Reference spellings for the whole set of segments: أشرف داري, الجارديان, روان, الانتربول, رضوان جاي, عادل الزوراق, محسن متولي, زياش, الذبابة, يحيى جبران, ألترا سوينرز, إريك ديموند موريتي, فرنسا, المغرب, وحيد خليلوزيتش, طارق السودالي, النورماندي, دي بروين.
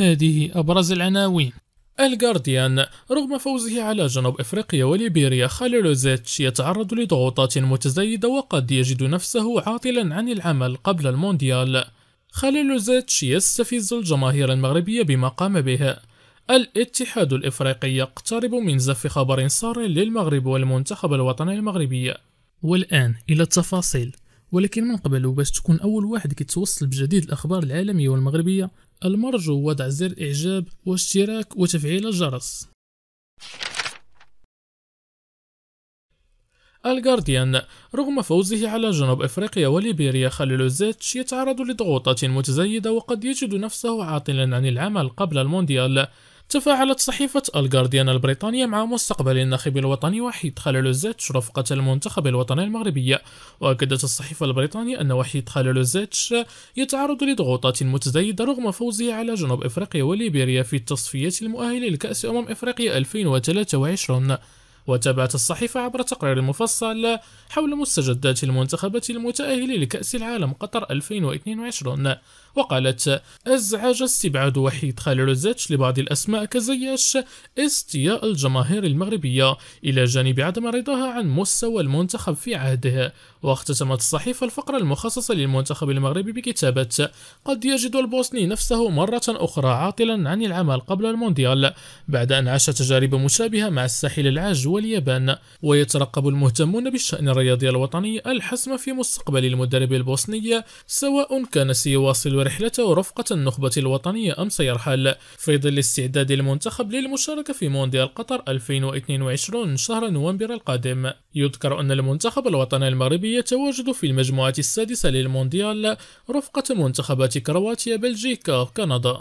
هذه أبرز العناوين. الجارديان: رغم فوزه على جنوب أفريقيا وليبيريا، خليلوزيتش يتعرض لضغوطات متزايدة وقد يجد نفسه عاطلا عن العمل قبل المونديال. خليلوزيتش يستفز الجماهير المغربية بما قام به. الاتحاد الإفريقي يقترب من زف خبر سار للمغرب والمنتخب الوطني المغربي. والآن إلى التفاصيل، ولكن من قبل وباش تكون أول واحد كيتوصل بجديد الأخبار العالمية والمغربية، المرجو وضع زر إعجاب واشتراك وتفعيل الجرس. الجارديان: رغم فوزه على جنوب أفريقيا وليبيريا، خليلوزيتش يتعرض لضغوطات متزايدة وقد يجد نفسه عاطلا عن العمل قبل المونديال. تفاعلت صحيفة الجارديان البريطانية مع مستقبل الناخب الوطني وحيد خليلوزيتش رفقة المنتخب الوطني المغربي، وأكدت الصحيفة البريطانية أن وحيد خليلوزيتش يتعرض لضغوطات متزايدة رغم فوزه على جنوب أفريقيا وليبيريا في التصفيات المؤهلة لكأس أفريقيا 2023. وتابعت الصحيفة عبر تقرير مفصل حول مستجدات المنتخبات المتأهلة لكأس العالم قطر 2022، وقالت: أزعج استبعاد وحيد خليلوزيتش لبعض الأسماء كزياش استياء الجماهير المغربية، إلى جانب عدم رضاها عن مستوى المنتخب في عهده. واختتمت الصحيفة الفقرة المخصصة للمنتخب المغربي بكتابة: قد يجد البوسني نفسه مرة أخرى عاطلا عن العمل قبل المونديال، بعد أن عاش تجارب مشابهة مع الساحل العاج واليابان. ويترقب المهتمون بالشأن الرياضي الوطني الحسم في مستقبل المدرب البوسني، سواء كان سيواصل رحلته رفقة النخبة الوطنية أم سيرحل، في ظل استعداد المنتخب للمشاركة في مونديال قطر 2022 شهر نوفمبر القادم. يذكر أن المنتخب الوطني المغربي يتواجد في المجموعة السادسة للمونديال رفقة منتخبات كرواتيا، بلجيكا، كندا.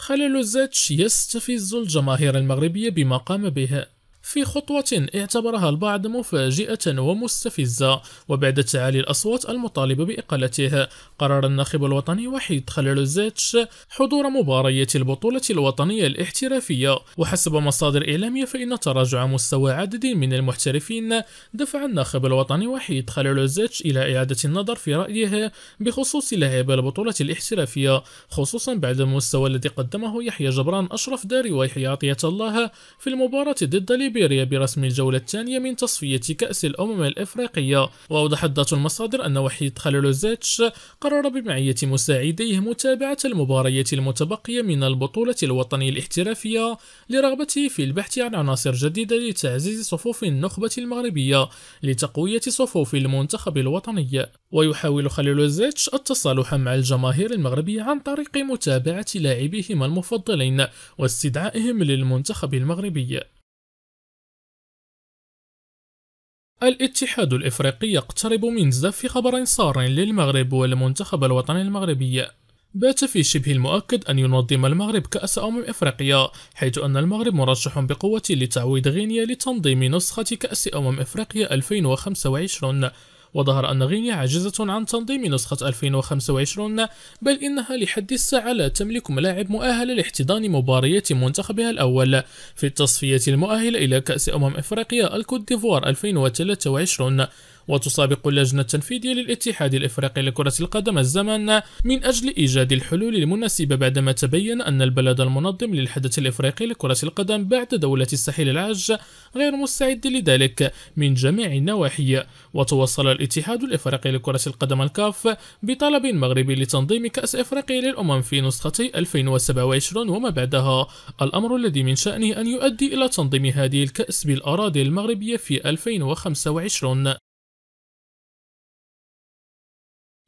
خليلوزيتش يستفز الجماهير المغربية بما قام به. في خطوة اعتبرها البعض مفاجئة ومستفزة، وبعد تعالي الأصوات المطالبة بإقالته، قرر الناخب الوطني وحيد خليلوزيتش حضور مبارية البطولة الوطنية الاحترافية. وحسب مصادر إعلامية فإن تراجع مستوى عدد من المحترفين دفع الناخب الوطني وحيد خليلوزيتش إلى إعادة النظر في رأيه بخصوص لعب البطولة الاحترافية، خصوصا بعد المستوى الذي قدمه يحيى جبران، أشرف داري ويحيى عطية الله في المباراة ضد ليبيريا برسم الجولة الثانية من تصفية كأس الأفريقية. وأوضحت ذات المصادر أن وحيد خليلوزيتش قرر بمعية مساعديه متابعة المباريات المتبقية من البطولة الوطنية الاحترافية لرغبته في البحث عن عناصر جديدة لتعزيز صفوف النخبة المغربية لتقوية صفوف المنتخب الوطني. ويحاول خليلوزيتش التصالح مع الجماهير المغربية عن طريق متابعة لاعبيهم المفضلين واستدعائهم للمنتخب المغربي. الاتحاد الإفريقي يقترب من زف خبر سار للمغرب والمنتخب الوطني المغربي. بات في شبه المؤكد أن ينظم المغرب كأس أفريقيا، حيث أن المغرب مرشح بقوة لتعويض غينيا لتنظيم نسخة كأس أفريقيا 2025. وظهر أن غينيا عاجزة عن تنظيم نسخة 2025، بل إنها لحد الساعة لا تملك ملاعب مؤهلة لاحتضان مباريات منتخبها الأول في التصفية المؤهلة إلى كأس أفريقيا الكوت ديفوار 2023. وتسابق اللجنة التنفيذية للاتحاد الإفريقي لكرة القدم الزمن من أجل إيجاد الحلول المناسبة، بعدما تبين أن البلد المنظم للحدث الإفريقي لكرة القدم بعد دولة الساحل العاج غير مستعد لذلك من جميع النواحي. وتوصل الاتحاد الإفريقي لكرة القدم الكاف بطلب مغربي لتنظيم كأس إفريقيا في نسختي 2027 وما بعدها، الأمر الذي من شأنه أن يؤدي إلى تنظيم هذه الكأس بالأراضي المغربية في 2025.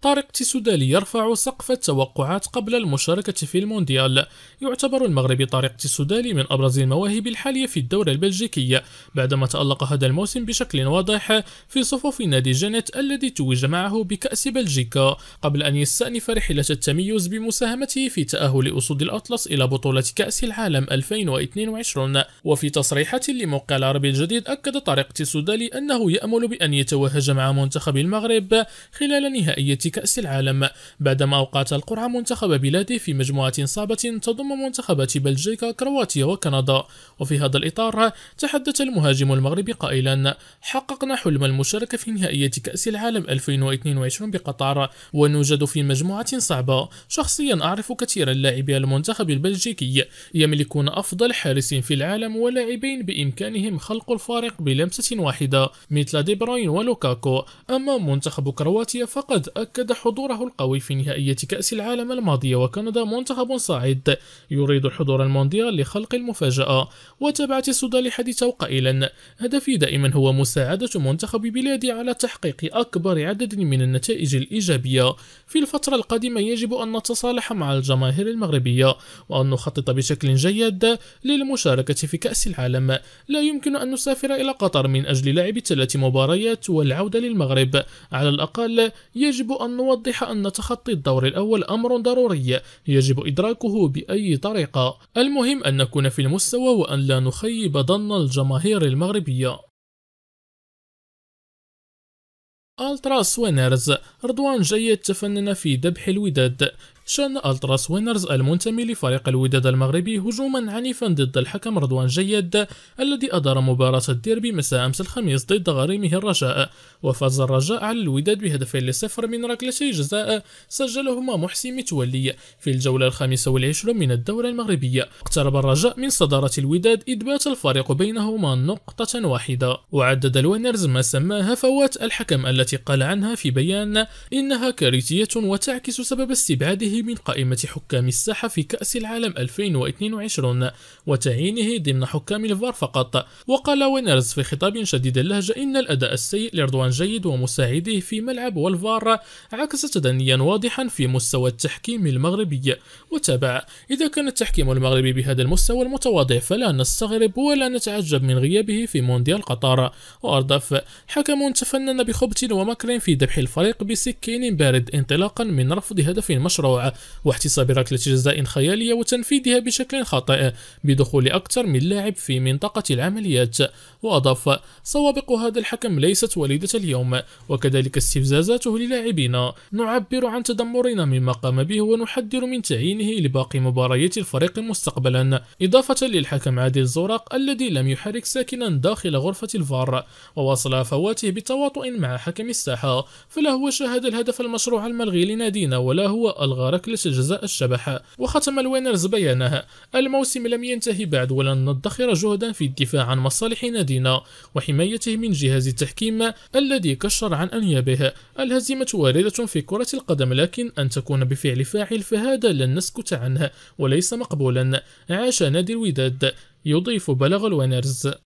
طارق السودالي يرفع سقف التوقعات قبل المشاركة في المونديال. يعتبر المغربي طارق السودالي من أبرز المواهب الحالية في الدورة البلجيكية، بعدما تألق هذا الموسم بشكل واضح في صفوف نادي جنت الذي توج معه بكأس بلجيكا، قبل أن يستأنف رحلة التميز بمساهمته في تأهل أسود الأطلس إلى بطولة كأس العالم 2022. وفي تصريحات لموقع العربي الجديد، أكد طارق السودالي أنه يأمل بأن يتوهج مع منتخب المغرب خلال نهائية كأس العالم بعدما أوقات القرعة منتخب بلاده في مجموعة صعبة تضم منتخبات بلجيكا كرواتيا وكندا. وفي هذا الإطار تحدث المهاجم المغربي قائلا: حققنا حلم المشاركة في نهائية كأس العالم 2022 بقطر ونوجد في مجموعة صعبة. شخصيا أعرف كثيرا لاعبي المنتخب البلجيكي يملكون أفضل حارس في العالم ولاعبين بإمكانهم خلق الفارق بلمسة واحدة مثل دي بروين ولوكاكو. أما منتخب كرواتيا فقد أكد حضوره القوي في نهائية كأس العالم الماضية، وكندا منتخب صاعد يريد الحضور المونديال لخلق المفاجأة. وتابعت السودالي حديثه قائلا: هدفي دائما هو مساعدة منتخب بلادي على تحقيق أكبر عدد من النتائج الإيجابية. في الفترة القادمة يجب أن نتصالح مع الجماهير المغربية وأن نخطط بشكل جيد للمشاركة في كأس العالم. لا يمكن أن نسافر إلى قطر من أجل لعب 3 مباريات والعودة للمغرب، على الأقل يجب أن نوضح أن تخطي الدور الأول أمر ضروري يجب إدراكه بأي طريقة. المهم أن نكون في المستوى وأن لا نخيب ظن الجماهير المغربية. ألترا سوينرز رضوان جاي تفنن في ذبح الوداد. شن ألترا سوينرز المنتمي لفريق الوداد المغربي هجوما عنيفا ضد الحكم رضوان جاي الذي أدار مباراة الديربي مساء أمس الخميس ضد غريمه الرجاء. وفاز الرجاء على الوداد ب2-0 من ركلتي جزاء سجلهما محسن متولي في الجولة ال25 من الدورة المغربية. اقترب الرجاء من صدارة الوداد إذ بات الفارق بينهما نقطة واحدة. وعدد الوينرز ما سماها فوات الحكم التي قال عنها في بيان إنها كارثية وتعكس سبب استبعاده من قائمة حكام الساحة في كأس العالم 2022 وتعيينه ضمن حكام الفار فقط. وقال وينرز في خطاب شديد اللهجة إن الأداء السيء لرضوان جيد ومساعديه في ملعب والفار عكس تدنيا واضحا في مستوى التحكيم المغربي. وتابع: إذا كان التحكيم المغربي بهذا المستوى المتواضع فلا نستغرب ولا نتعجب من غيابه في مونديال قطر. وأردف: حكم تفنن بخبث ومكر في ذبح الفريق بسكين بارد انطلاقا من رفض هدف مشروع واحتساب ركلة جزاء خيالية وتنفيذها بشكل خاطئ بدخول أكثر من لاعب في منطقة العمليات. وأضاف: سوابق هذا الحكم ليست وليدة اليوم وكذلك استفزازاته للاعبينا. نعبر عن تذمرنا مما قام به ونحذر من تعيينه لباقي مباريات الفريق مستقبلا. إضافة للحكم عادل الزوراق الذي لم يحرك ساكنا داخل غرفة الفار. وواصل فواته بالتواطؤ مع حكم الساحة، فلا هو شاهد الهدف المشروع الملغي لنادينا ولا هو ألغى ركلة جزاء الشبح. وختم الوينرز بيانها: الموسم لم ينتهي بعد ولن ندخر جهدا في الدفاع عن مصالح نادينا وحمايته من جهاز التحكيم الذي كشر عن أنيابه. الهزيمة واردة في كرة القدم، لكن أن تكون بفعل فاعل فهذا لن نسكت عنه وليس مقبولا. عاش نادي الوداد. يضيف بلغ الوينرز.